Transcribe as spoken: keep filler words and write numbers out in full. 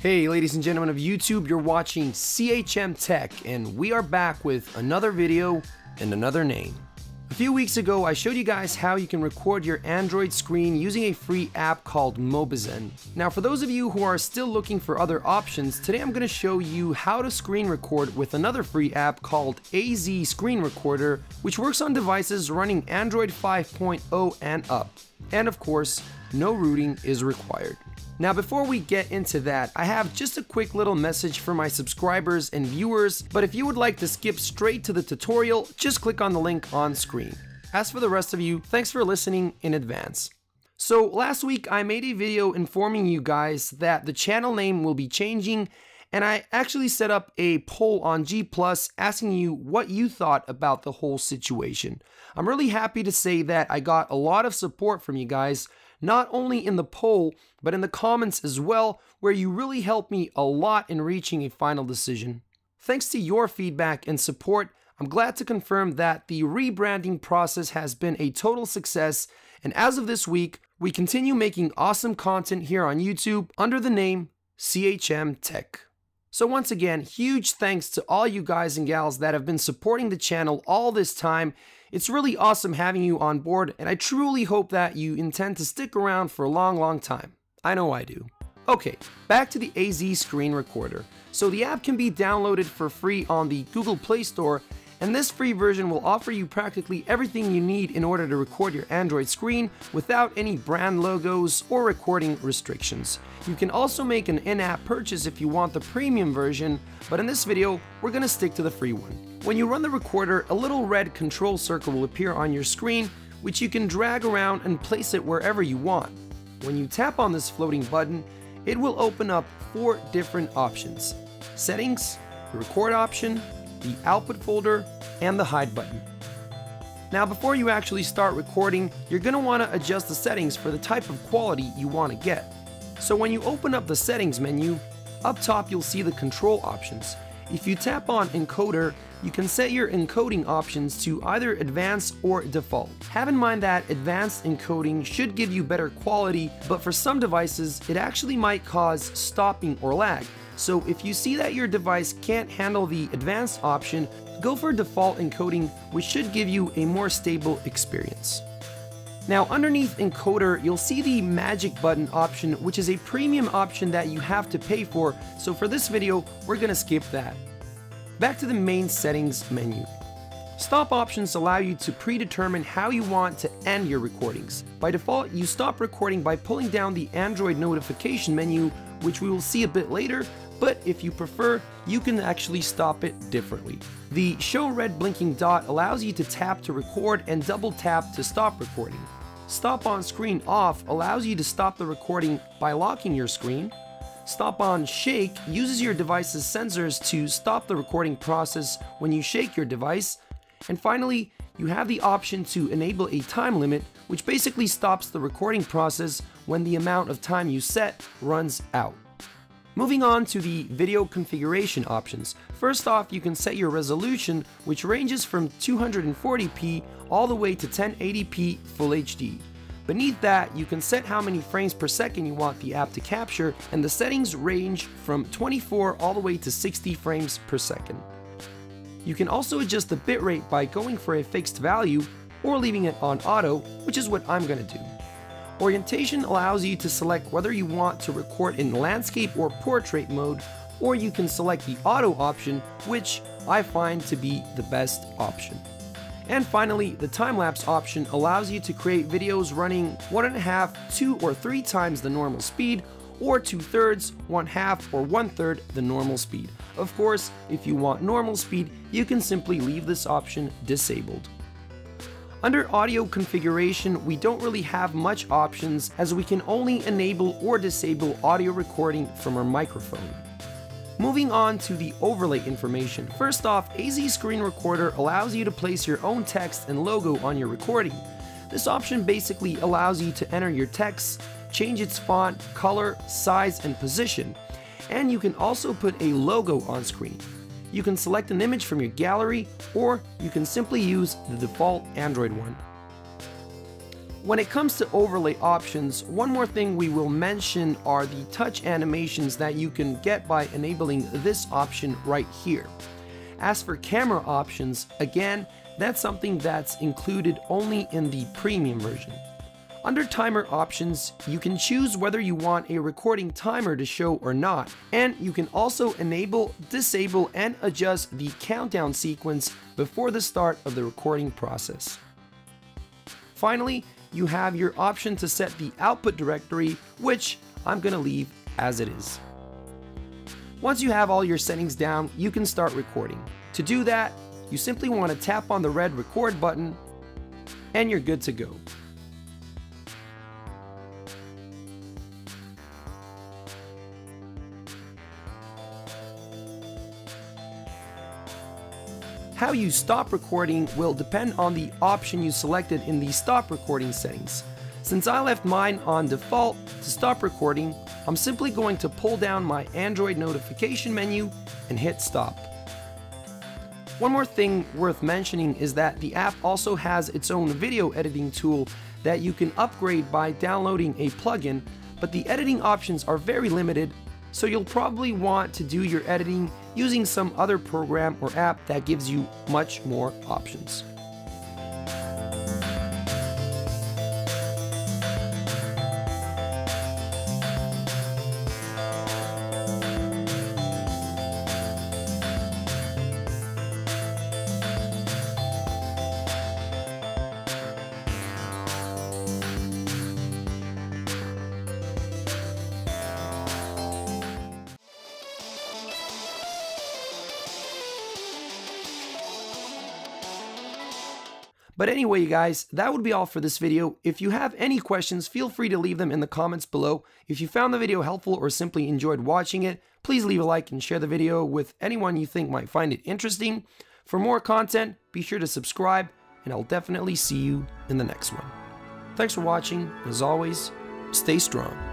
Hey ladies and gentlemen of YouTube, you're watching C H M Tech and we are back with another video and another name. A few weeks ago I showed you guys how you can record your Android screen using a free app called Mobizen. Now for those of you who are still looking for other options, today I'm going to show you how to screen record with another free app called A Z Screen Recorder, which works on devices running Android five point oh and up. And of course, no rooting is required. Now before we get into that, I have just a quick little message for my subscribers and viewers, but if you would like to skip straight to the tutorial, just click on the link on screen. As for the rest of you, thanks for listening in advance. So last week I made a video informing you guys that the channel name will be changing, and I actually set up a poll on G plus asking you what you thought about the whole situation. I'm really happy to say that I got a lot of support from you guys, not only in the poll, but in the comments as well, where you really helped me a lot in reaching a final decision. Thanks to your feedback and support, I'm glad to confirm that the rebranding process has been a total success, and as of this week, we continue making awesome content here on YouTube under the name C H M Tech. So once again, huge thanks to all you guys and gals that have been supporting the channel all this time. It's really awesome having you on board, and I truly hope that you intend to stick around for a long, long time. I know I do. Okay, back to the A Z Screen Recorder. So the app can be downloaded for free on the Google Play Store, and this free version will offer you practically everything you need in order to record your Android screen without any brand logos or recording restrictions. You can also make an in-app purchase if you want the premium version, but in this video, we're gonna stick to the free one. When you run the recorder, a little red control circle will appear on your screen, which you can drag around and place it wherever you want. When you tap on this floating button, it will open up four different options: settings, the record option, the output folder, and the hide button. Now before you actually start recording, you're going to want to adjust the settings for the type of quality you want to get. So when you open up the settings menu, up top you'll see the control options. If you tap on encoder, you can set your encoding options to either advanced or default. Have in mind that advanced encoding should give you better quality, but for some devices it actually might cause stopping or lag. So if you see that your device can't handle the advanced option, go for default encoding, which should give you a more stable experience. Now underneath encoder, you'll see the magic button option, which is a premium option that you have to pay for, so for this video, we're gonna skip that. Back to the main settings menu. Stop options allow you to predetermine how you want to end your recordings. By default, you stop recording by pulling down the Android notification menu, which we will see a bit later, but if you prefer, you can actually stop it differently. The show red blinking dot allows you to tap to record and double tap to stop recording. Stop on screen off allows you to stop the recording by locking your screen. Stop on shake uses your device's sensors to stop the recording process when you shake your device. And finally, you have the option to enable a time limit, which basically stops the recording process when the amount of time you set runs out. Moving on to the video configuration options. First off, you can set your resolution, which ranges from two hundred forty p all the way to ten eighty p Full H D. Beneath that, you can set how many frames per second you want the app to capture, and the settings range from twenty-four all the way to sixty frames per second. You can also adjust the bitrate by going for a fixed value or leaving it on auto, which is what I'm going to do. Orientation allows you to select whether you want to record in landscape or portrait mode, or you can select the auto option, which I find to be the best option. And finally, the time-lapse option allows you to create videos running one and a half, two, or three times the normal speed, or two-thirds, one-half, or one-third the normal speed. Of course, if you want normal speed, you can simply leave this option disabled. Under audio configuration, we don't really have much options, as we can only enable or disable audio recording from our microphone. Moving on to the overlay information. First off, A Z Screen Recorder allows you to place your own text and logo on your recording. This option basically allows you to enter your text, change its font, color, size, and position. And you can also put a logo on screen. You can select an image from your gallery, or you can simply use the default Android one. When it comes to overlay options, one more thing we will mention are the touch animations that you can get by enabling this option right here. As for camera options, again, that's something that's included only in the premium version. Under timer options, you can choose whether you want a recording timer to show or not, and you can also enable, disable, and adjust the countdown sequence before the start of the recording process. Finally, you have your option to set the output directory, which I'm gonna leave as it is. Once you have all your settings down, you can start recording. To do that, you simply want to tap on the red record button, and you're good to go. How you stop recording will depend on the option you selected in the stop recording settings. Since I left mine on default to stop recording, I'm simply going to pull down my Android notification menu and hit stop. One more thing worth mentioning is that the app also has its own video editing tool that you can upgrade by downloading a plugin, but the editing options are very limited, so you'll probably want to do your editing using some other program or app that gives you much more options. But anyway, you guys, that would be all for this video. If you have any questions, feel free to leave them in the comments below. If you found the video helpful or simply enjoyed watching it, please leave a like and share the video with anyone you think might find it interesting. For more content, be sure to subscribe, and I'll definitely see you in the next one. Thanks for watching. As always, stay strong.